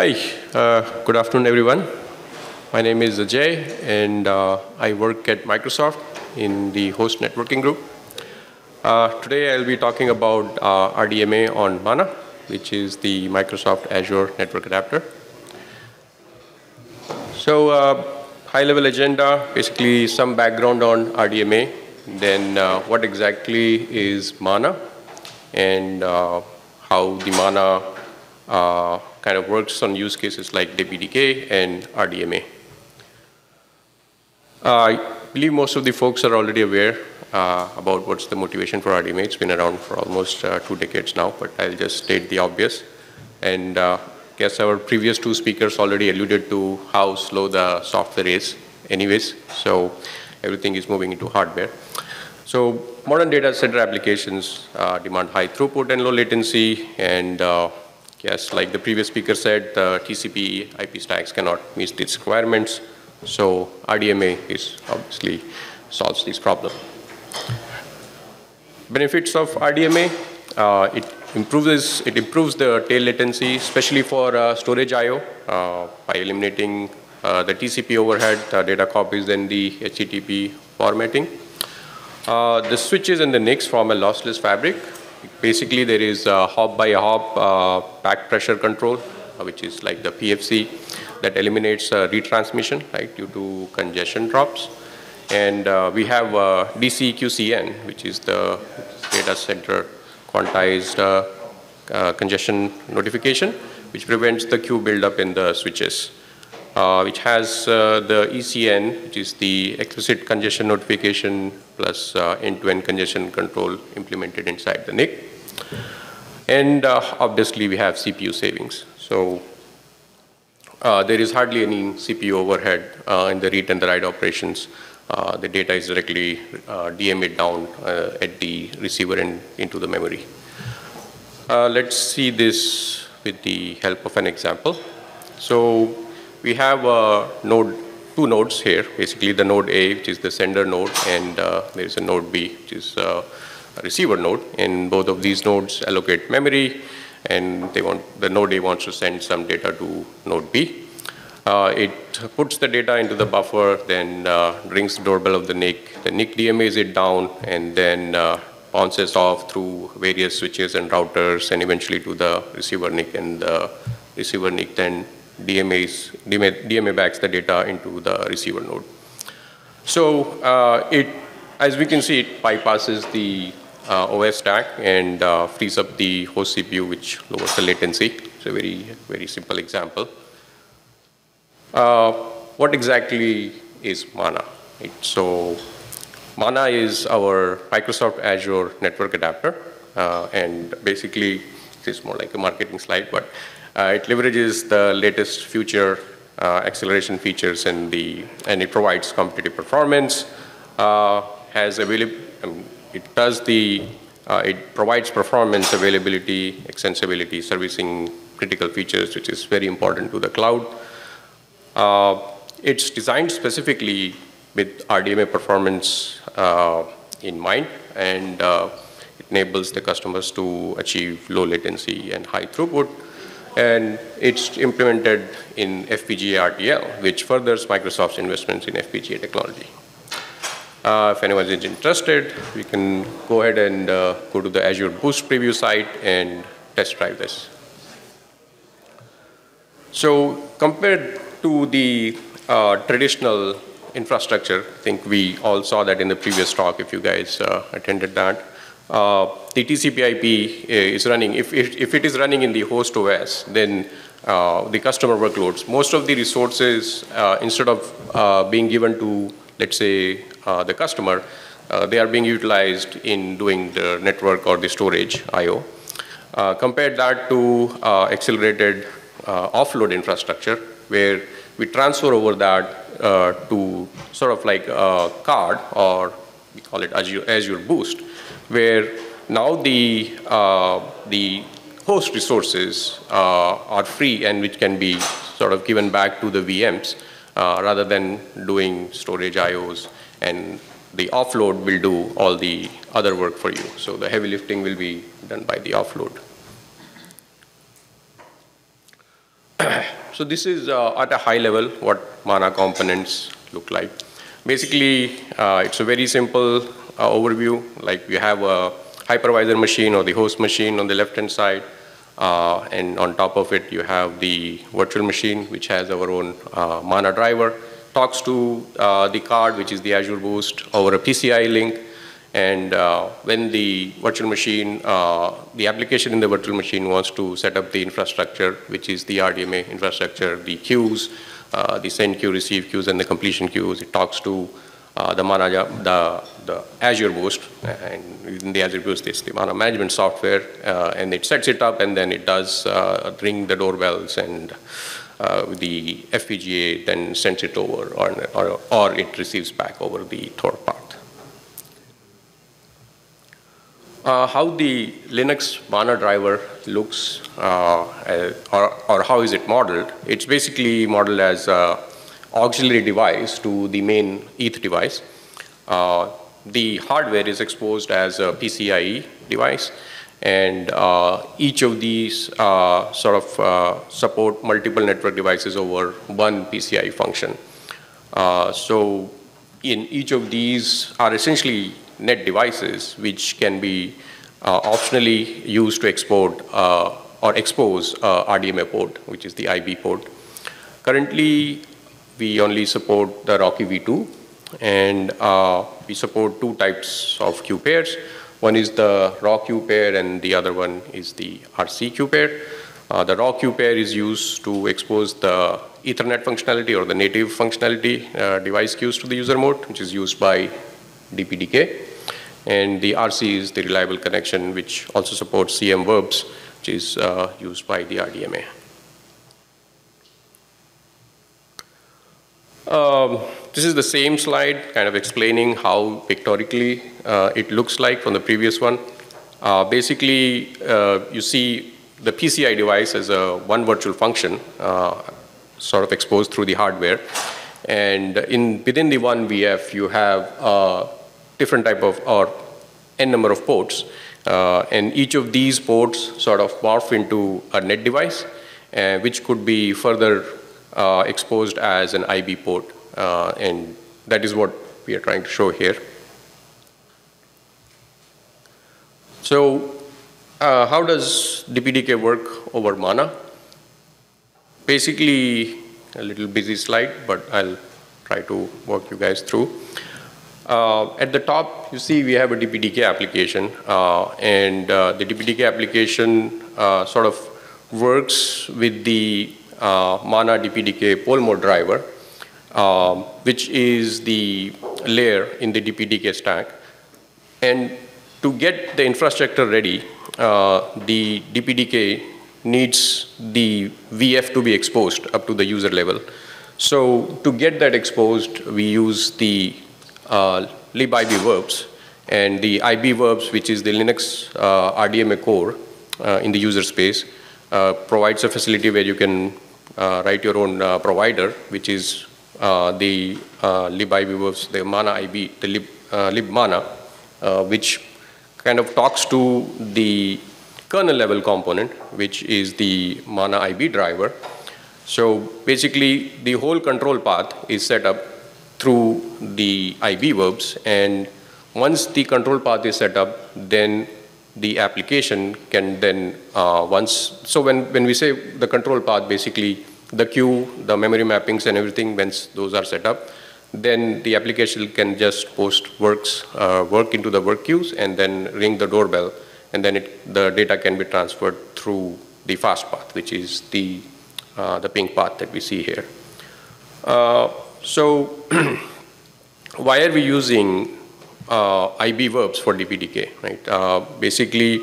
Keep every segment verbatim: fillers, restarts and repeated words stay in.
Hi, uh, good afternoon everyone. My name is Ajay and uh, I work at Microsoft in the host networking group. Uh, today I'll be talking about uh, R D M A on MANA, which is the Microsoft Azure Network Adapter. So uh, high level agenda, basically some background on R D M A, then uh, what exactly is MANA and uh, how the MANA uh, kind of works on use cases like D P D K and R D M A. Uh, I believe most of the folks are already aware uh, about what's the motivation for R D M A. It's been around for almost uh, two decades now, but I'll just state the obvious. And uh, I guess our previous two speakers already alluded to how slow the software is anyways, so everything is moving into hardware. So modern data center applications uh, demand high throughput and low latency, and uh, yes, like the previous speaker said, the uh, T C P I P stacks cannot meet these requirements, so R D M A is obviously solves this problem. Benefits of R D M A, uh, it, improves, it improves the tail latency, especially for uh, storage I O, uh, by eliminating uh, the T C P overhead, uh, data copies, and the H T T P formatting. Uh, the switches and the N I Cs form a lossless fabric. Basically, there is a hop by a hop uh, back pressure control, uh, which is like the P F C, that eliminates uh, retransmission, right, due to congestion drops. And uh, we have uh, D C Q C N, which is the data center quantized uh, uh, congestion notification, which prevents the queue buildup in the switches, uh, which has uh, the E C N, which is the explicit congestion notification plus uh, end-to-end congestion control implemented inside the N I C. And uh, obviously we have C P U savings. So uh, there is hardly any C P U overhead uh, in the read and the write operations. Uh, the data is directly uh, D M A down uh, at the receiver and into the memory. Uh, let's see this with the help of an example. So we have a node two nodes here, basically the node A, which is the sender node, and uh, there is a node B, which is uh, a receiver node, and both of these nodes allocate memory, and they want, the node A wants to send some data to node B. Uh, it puts the data into the buffer, then uh, rings the doorbell of the N I C, the N I C D M As it down, and then uh, bounces off through various switches and routers, and eventually to the receiver N I C, and the receiver N I C then D M As, D M A, D M A backs the data into the receiver node. So uh, it, as we can see, it bypasses the uh, O S stack and uh, frees up the host C P U, which lowers the latency. It's a very, very simple example. Uh, what exactly is MANA? It, so MANA is our Microsoft Azure Network Adapter, uh, and basically this is more like a marketing slide, but Uh, it leverages the latest future uh, acceleration features, and the and it provides competitive performance. Uh, has available, um, it does the uh, it provides performance, availability, extensibility, servicing critical features, which is very important to the cloud. Uh, it's designed specifically with R D M A performance uh, in mind, and uh, it enables the customers to achieve low latency and high throughput. And it's implemented in F P G A R T L, which furthers Microsoft's investments in F P G A technology. Uh, if anyone is interested, we can go ahead and uh, go to the Azure Boost preview site and test drive this. So compared to the uh, traditional infrastructure, I think we all saw that in the previous talk if you guys uh, attended that. Uh, the T C P I P is running, if, if, if it is running in the host O S, then uh, the customer workloads, most of the resources, uh, instead of uh, being given to, let's say, uh, the customer, uh, they are being utilized in doing the network or the storage I O. Uh, compare that to uh, accelerated uh, offload infrastructure, where we transfer over that uh, to sort of like a card, or we call it Azure, Azure Boost, where now the, uh, the host resources uh, are free and which can be sort of given back to the V Ms uh, rather than doing storage I Os, and the offload will do all the other work for you. So the heavy lifting will be done by the offload. So this is uh, at a high level what MANA components look like. Basically, uh, it's a very simple uh, overview. Like we have a hypervisor machine or the host machine on the left-hand side, uh, and on top of it you have the virtual machine, which has our own uh, MANA driver, talks to uh, the card, which is the Azure Boost, over a P C I link. And uh, when the virtual machine, uh, the application in the virtual machine wants to set up the infrastructure, which is the R D M A infrastructure, the queues, uh, the send queue, receive queues, and the completion queues, it talks to uh, the MANA, the, the Azure Boost, and in the Azure Boost is the MANA management software, uh, and it sets it up, and then it does uh, ring the doorbells, and uh, the F P G A then sends it over, or, or, or it receives back over the Tor path. Uh, how the Linux MANA driver looks, uh, uh, or, or how is it modeled? It's basically modeled as an auxiliary device to the main E T H device. Uh, the hardware is exposed as a P C I E device, and uh, each of these uh, sort of uh, support multiple network devices over one P C I E function. Uh, so in each of these are essentially net devices, which can be uh, optionally used to export uh, or expose uh, R D M A port, which is the I B port. Currently, we only support the RoCE v two, and uh, we support two types of queue pairs. One is the raw queue pair, and the other one is the R C queue pair. Uh, the raw queue pair is used to expose the Ethernet functionality or the native functionality, uh, device queues to the user mode, which is used by D P D K. And the R C is the reliable connection, which also supports C M verbs, which is uh, used by the R D M A. Um, this is the same slide, kind of explaining how pictorically uh, it looks like from the previous one. Uh, basically, uh, you see the P C I device as a one virtual function, uh, sort of exposed through the hardware. And in, within the one V F, you have uh, different type of, or n number of ports, uh, and each of these ports sort of morph into a net device, uh, which could be further uh, exposed as an I B port, uh, and that is what we are trying to show here. So uh, how does D P D K work over MANA? Basically, a little busy slide, but I'll try to walk you guys through. Uh, at the top, you see we have a D P D K application, uh, and uh, the D P D K application uh, sort of works with the uh, MANA D P D K poll mode driver, um, which is the layer in the D P D K stack. And to get the infrastructure ready, uh, the D P D K needs the V F to be exposed up to the user level. So to get that exposed, we use the uh, libib verbs and the I B verbs, which is the Linux uh, R D M A core uh, in the user space, uh, provides a facility where you can uh, write your own uh, provider, which is uh, the uh, libib verbs, the MANA I B, the lib, uh, libmana, uh, which kind of talks to the kernel level component, which is the MANA I B driver. So basically, the whole control path is set up through the I B verbs, and once the control path is set up, then the application can then uh, once, so when, when we say the control path, basically the queue, the memory mappings and everything, once those are set up, then the application can just post works, uh, work into the work queues and then ring the doorbell. And then it, the data can be transferred through the fast path, which is the, uh, the pink path that we see here. Uh, so why are we using uh, I B verbs for D P D K, right? Uh, basically,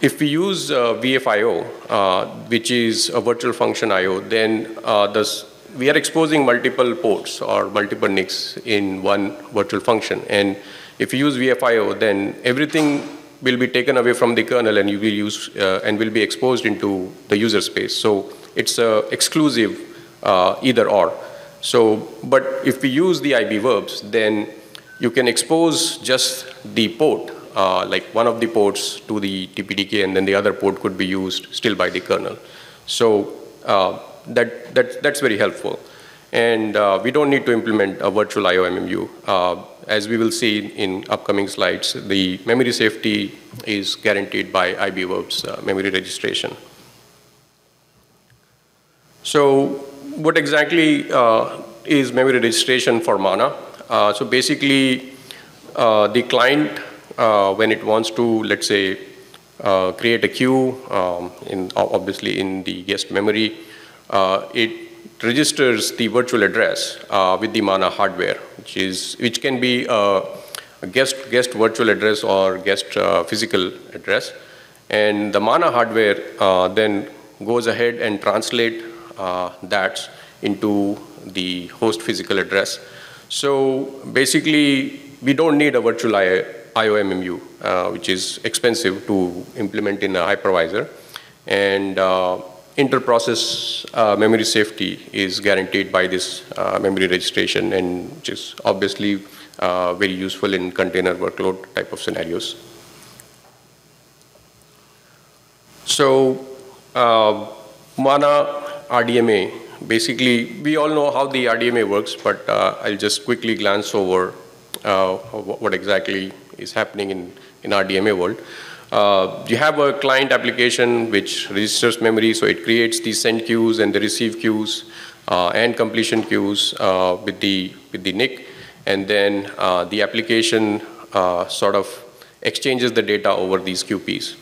if we use uh, V F I O, uh, which is a virtual function I O, then uh, this, we are exposing multiple ports or multiple N I Cs in one virtual function. And if you use V F I O, then everything will be taken away from the kernel and you will use uh, and will be exposed into the user space. So it's a exclusive uh, either or. So, but if we use the I B verbs, then you can expose just the port, uh, like one of the ports to the D P D K, and then the other port could be used still by the kernel. So uh, that, that, that's very helpful. And uh, we don't need to implement a virtual I O M M U. Uh, as we will see in upcoming slides, the memory safety is guaranteed by I B verbs, uh, memory registration. So what exactly uh, is memory registration for MANA? Uh, so basically, uh, the client, uh, when it wants to, let's say, uh, create a queue, um, in, obviously in the guest memory, uh, it registers the virtual address uh, with the MANA hardware, which is which can be uh, a guest guest virtual address or guest uh, physical address, and the MANA hardware uh, then goes ahead and translate uh, that into the host physical address. So basically, we don't need a virtual I O M M U, uh, which is expensive to implement in a hypervisor, and uh, Inter-process uh, memory safety is guaranteed by this uh, memory registration, and which is obviously uh, very useful in container workload type of scenarios. So uh, MANA R D M A, basically we all know how the R D M A works, but uh, I'll just quickly glance over uh, what exactly is happening in, in R D M A world. Uh, you have a client application which registers memory, so it creates the send queues and the receive queues uh, and completion queues uh, with the with the N I C, and then uh, the application uh, sort of exchanges the data over these Q Ps.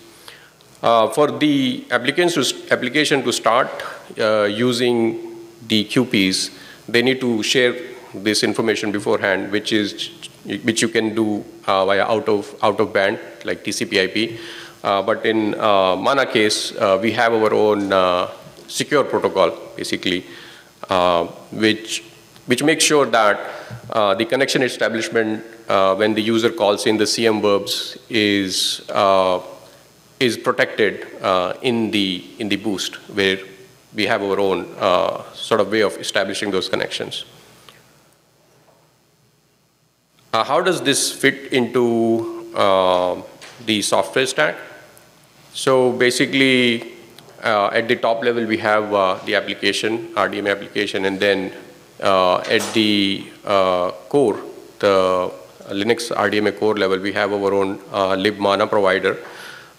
Uh, for the application to start uh, using the Q Ps, they need to share this information beforehand, which is which you can do uh, via out of out of band like T C P I P, uh, but in uh, MANA case uh, we have our own uh, secure protocol basically, uh, which which makes sure that uh, the connection establishment uh, when the user calls in the C M verbs is uh, is protected uh, in the in the boost, where we have our own uh, sort of way of establishing those connections. Uh, how does this fit into uh, the software stack? So basically, uh, at the top level, we have uh, the application, R D M A application, and then uh, at the uh, core, the Linux R D M A core level, we have our own uh, libmana provider.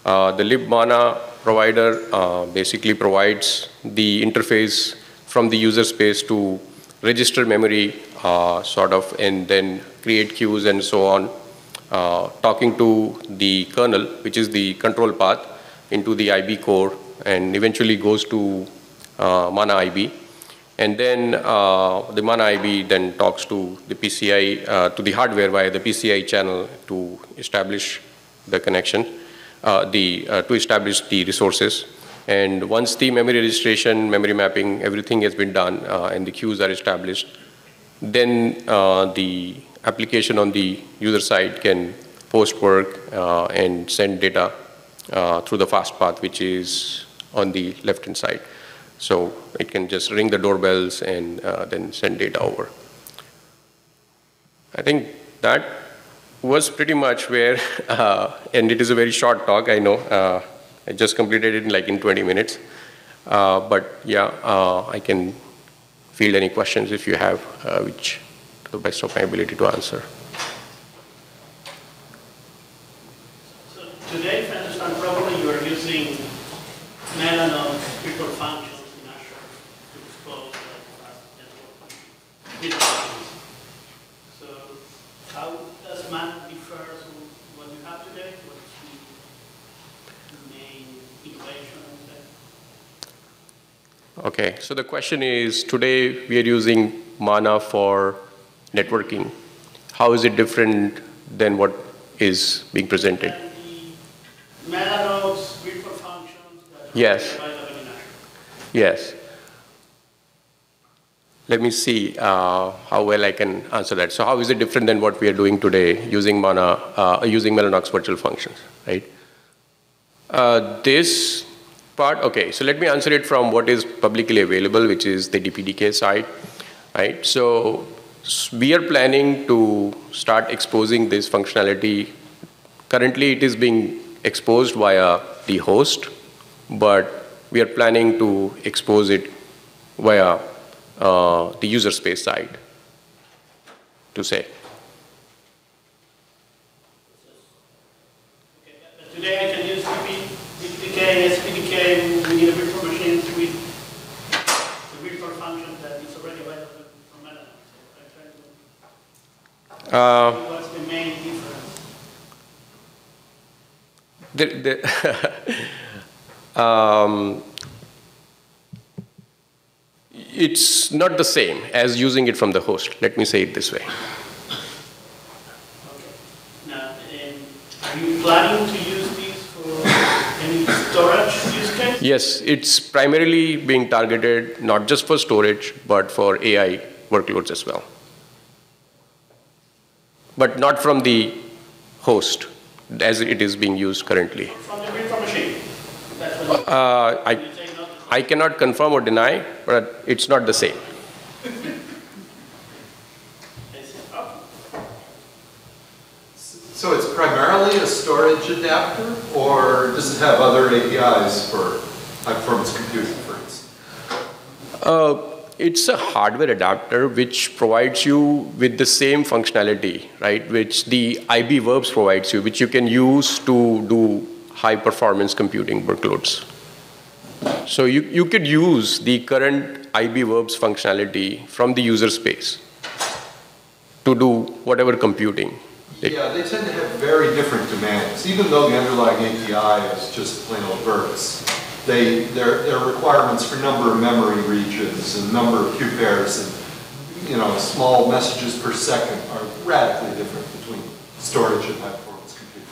Uh, the libmana provider uh, basically provides the interface from the user space to register memory, uh, sort of, and then create queues and so on, uh, talking to the kernel, which is the control path, into the I B core, and eventually goes to uh, MANA I B. And then uh, the MANA I B then talks to the P C I, uh, to the hardware via the P C I channel to establish the connection, uh, the, uh, to establish the resources. And once the memory registration, memory mapping, everything has been done, uh, and the queues are established, then uh, the application on the user side can post work uh, and send data uh, through the fast path, which is on the left-hand side. So it can just ring the doorbells and uh, then send data over. I think that was pretty much where, uh, and it is a very short talk, I know. Uh, I just completed it in like in twenty minutes. Uh, but yeah, uh, I can field any questions if you have, uh, which to the best of my ability to answer. So today, if I understand properly, you are using Mellanox people functions in Azure to expose the network functions. So how does MANA differ from what you have today? Okay, so the question is, today we are using MANA for networking. How is it different than what is being presented? Mellanox virtual functions that yes. are available in Azure. Yes. Let me see uh, how well I can answer that. So how is it different than what we are doing today using MANA, uh, using Mellanox virtual functions, right? Uh, this part, okay, so let me answer it from what is publicly available, which is the D P D K side, right? So we are planning to start exposing this functionality. Currently, it is being exposed via the host, but we are planning to expose it via uh, the user space side to say. Okay, today I can use D P D K and S P D K. We need a virtual machine to read the virtual function that is already available from Mellanox. So to... uh, what's the main difference? The, the um, it's not the same as using it from the host. Let me say it this way. Okay. Now, um, are you planning to use these for any storage use case? Yes, it's primarily being targeted not just for storage, but for A I workloads as well. But not from the host, as it is being used currently. From the virtual machine? That's what you uh, I, I cannot confirm or deny, but it's not the same. So it's primarily a storage adapter, or does it have other A P Is for high-performance computing, for instance? Uh, it's a hardware adapter which provides you with the same functionality, right? Which the I B verbs provides you, which you can use to do high-performance computing workloads. So you, you could use the current I B verbs functionality from the user space to do whatever computing. Yeah, they tend to have very different demands. Even though the underlying A P I is just plain old verbs, they, their, their requirements for number of memory regions and number of queue pairs and, you know, small messages per second are radically different between storage and high-performance computing.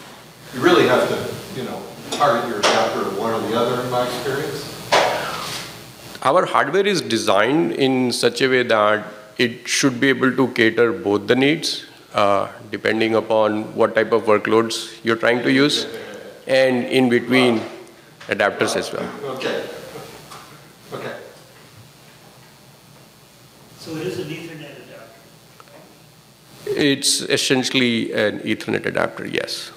You really have to, you know, target your adapter to one or the other, in my experience. Our hardware is designed in such a way that it should be able to cater both the needs, uh, depending upon what type of workloads you're trying to use, and in between wow. adapters wow. as well. Okay. Okay. So it is an Ethernet adapter? It's essentially an Ethernet adapter, yes.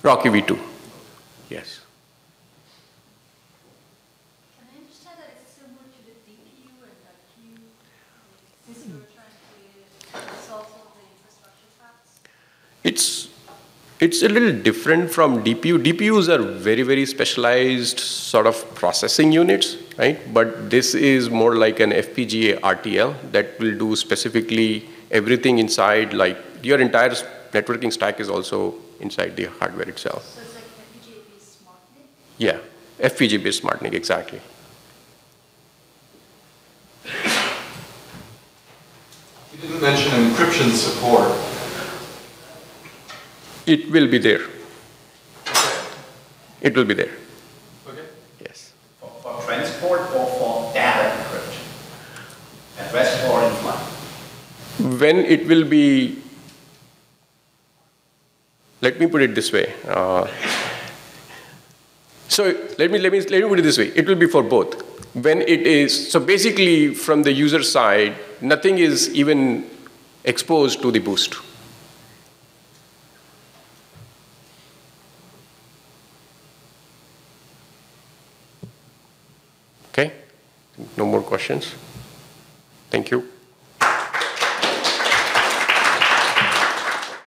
RoCE v two, yes. Can I understand that it's similar to the D P U and R T L, since you were trying to solve some of the infrastructure facts? It's, it's a little different from D P U. D P Us are very, very specialized sort of processing units, right? But this is more like an F P G A R T L that will do specifically everything inside, like your entire networking stack is also inside the hardware itself. So it's like F P G A-based SmartNIC? Yeah, F P G A-based SmartNIC, exactly. You didn't mention encryption support. It will be there. Okay. It will be there. Okay. Yes. For, for transport or for data encryption? At rest or in flight? When it will be... Let me put it this way. Uh, so let me, let, me, let me put it this way. It will be for both. When it is, so basically from the user side, nothing is even exposed to the boost. Okay? No more questions? Thank you.